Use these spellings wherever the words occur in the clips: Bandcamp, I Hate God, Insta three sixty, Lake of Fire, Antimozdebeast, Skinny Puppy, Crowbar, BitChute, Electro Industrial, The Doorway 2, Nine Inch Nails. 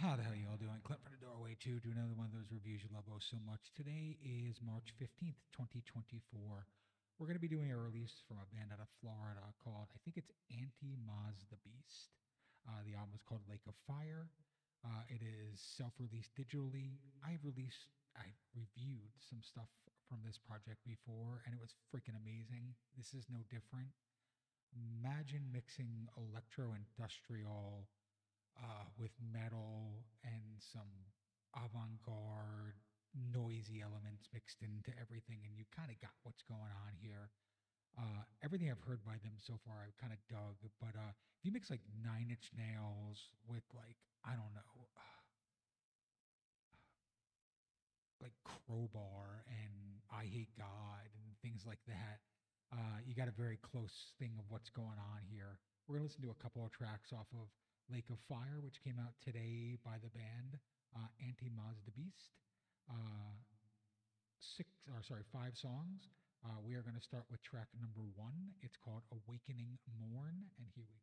How the hell y'all doing? Clip from The Doorway 2 to another one of those reviews you love oh so much. Today is March 15th, 2024. We're going to be doing a release from a band out of Florida called, I think it's Antimozdebeast. The album is called Lake of Fire. It is self-released digitally. I reviewed some stuff from this project before, and it was freaking amazing. This is no different. Imagine mixing electro-industrial with metal and some avant-garde noisy elements mixed into everything, and you kind of got what's going on here. Everything I've heard by them so far I've kind of dug, but if you mix like Nine Inch Nails with like, I don't know, like Crowbar and I Hate God and things like that, you got a very close thing of what's going on here. We're gonna listen to a couple of tracks off of Lake of Fire, which came out today by the band Antimozdebeast. 5 songs. We are going to start with track number 1. It's called Awakening Morn, and here we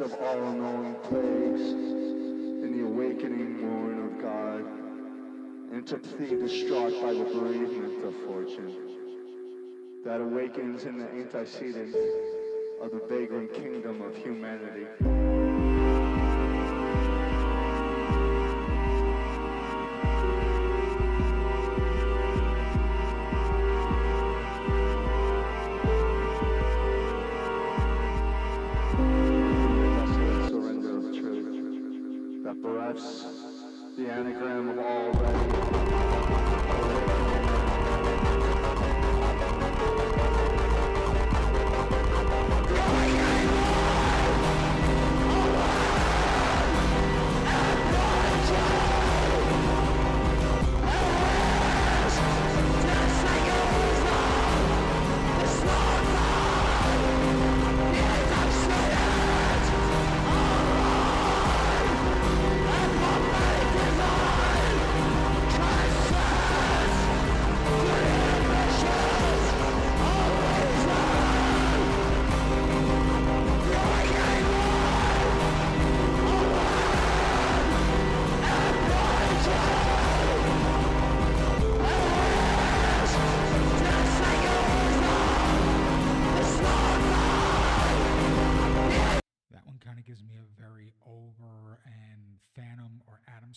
of all knowing plagues in the awakening morn of God, entropy distraught by the bereavement of fortune that awakens in the antecedent of the vagrant kingdom of humanity. Perhaps the anagram of all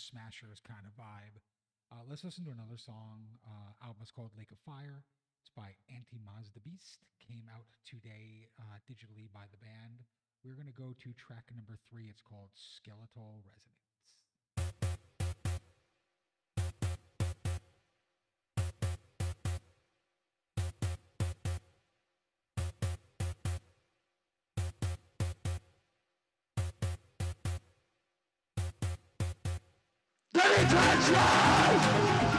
Smashers kind of vibe. Let's listen to another song. Album is called Lake of Fire. It's by Antimozdebeast. Came out today digitally by the band. We're going to go to track number 3. It's called Skeletal Resonance. contractions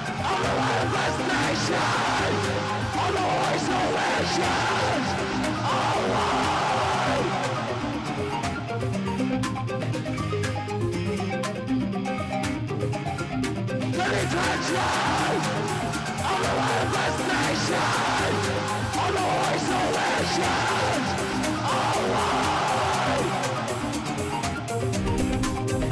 of the manifestation of the voice of visions of life. The contractions of the manifestation of the voice of visions of life. I'm the manifestation of the voice of visions of life. People act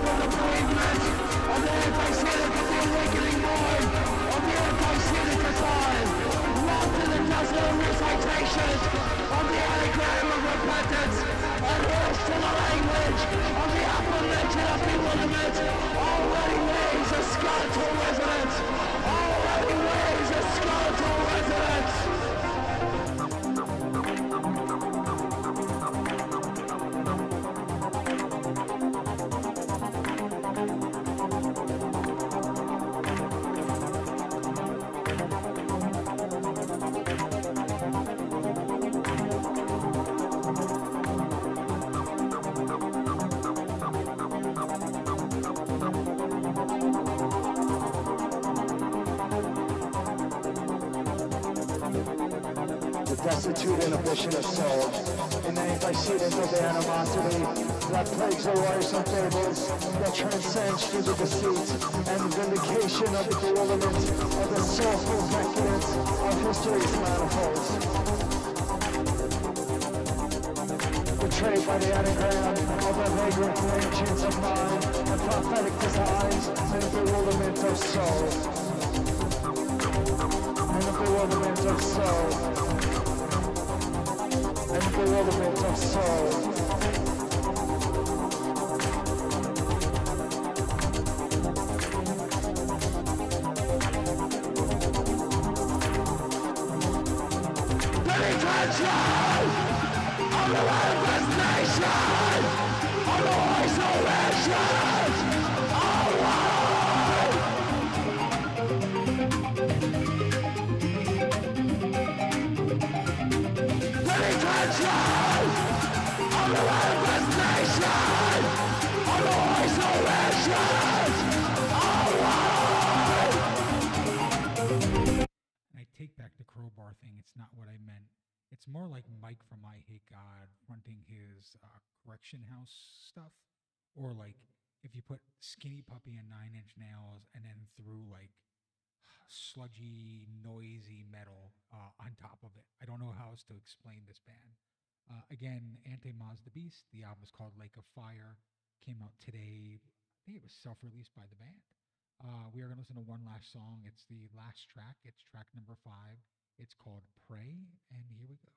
on the pavement of the anti-Semitic of the awakening void of the anti-Semitic aside, lost in the dust of recitations of the anagram of repentance. Adverse to the language of the aforementioned of people limit. Already weighs a skeletal resonance. Already weighs a skeletal resonance. Destitute inhibition of soul, in the antecedent of the animosity that plagues the worrisome fables, that transcends through the deceit and vindication of the bewilderment of the soulful decadence of history's manifolds. Betrayed by the anagram of the vagrant mansions of mind, the prophetic designs and the bewilderment of soul. And the bewilderment of soul. And the bewilderment of soul. The intention of the manifestation of the voice of visions of life. Of the manifestation of the voice of visions of life. I take back the crowbar thing. It's not what I meant. It's more like Mike from I Hate God fronting his correction house stuff. Or like if you put Skinny Puppy and 9 Inch Nails and then threw like sludgy, noisy metal on top of it. I don't know how else to explain this band. Again, Antimozdebeast, the album is called Lake of Fire, came out today. I think it was self-released by the band. We are going to listen to one last song. It's the last track. It's track number 5. It's called Pray, and here we go.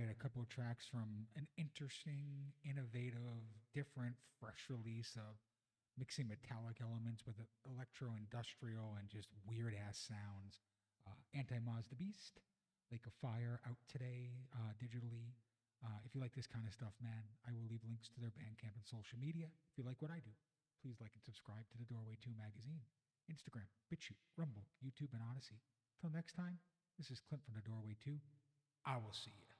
have a couple of tracks from an interesting, innovative, different, fresh release of mixing metallic elements with electro-industrial and just weird-ass sounds. Antimozdebeast, Lake of Fire, out today digitally. If you like this kind of stuff, man, I will leave links to their Bandcamp and social media. If you like what I do, please like and subscribe to The Doorway 2 magazine, Instagram, BitChute, Rumble, YouTube, and Odyssey. Till next time, this is Clint from The Doorway 2. I will see you.